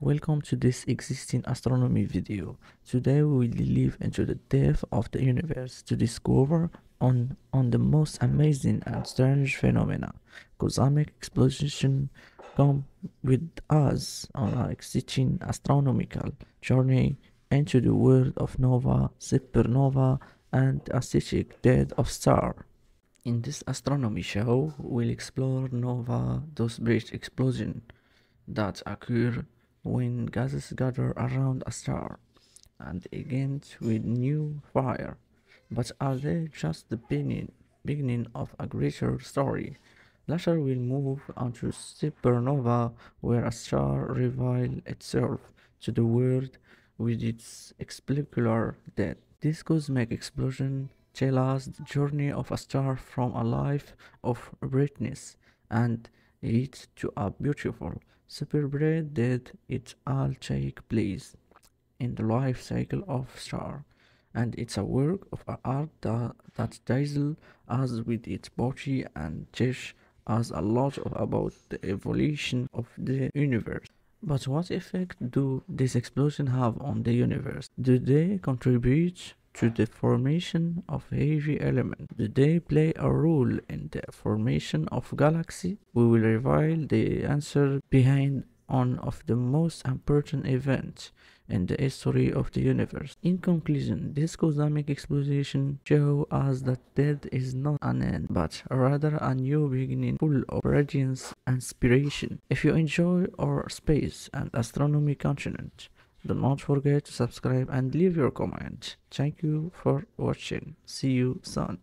Welcome to this existing astronomy video. Today we will delve into the depth of the universe to discover on the most amazing and strange phenomena. Cosmic explosion. Come with us on our exciting astronomical journey into the world of nova, supernova and ascetic death of star. In this astronomy show, we'll explore nova, those brief explosions that occur when gases gather around a star, and ignite with new fire. But are they just the beginning of a greater story? Later we'll move on to supernova, where a star reveals itself to the world with its explosive death. This cosmic explosion tells us the journey of a star from a life of brightness and heat to a beautiful superbright death. It all takes place in the life cycle of star, and it's a work of art that dazzles us with its beauty and teaches us a lot about the evolution of the universe. But what effect do these explosions have on the universe? Do they contribute to the formation of heavy elements? Do they play a role in the formation of galaxies? We will reveal the answer behind one of the most important events in the history of the universe. In conclusion, this cosmic explosion shows us that death is not an end, but rather a new beginning full of radiance and inspiration. If you enjoy our space and astronomy content, do not forget to subscribe and leave your comment. Thank you for watching. See you soon.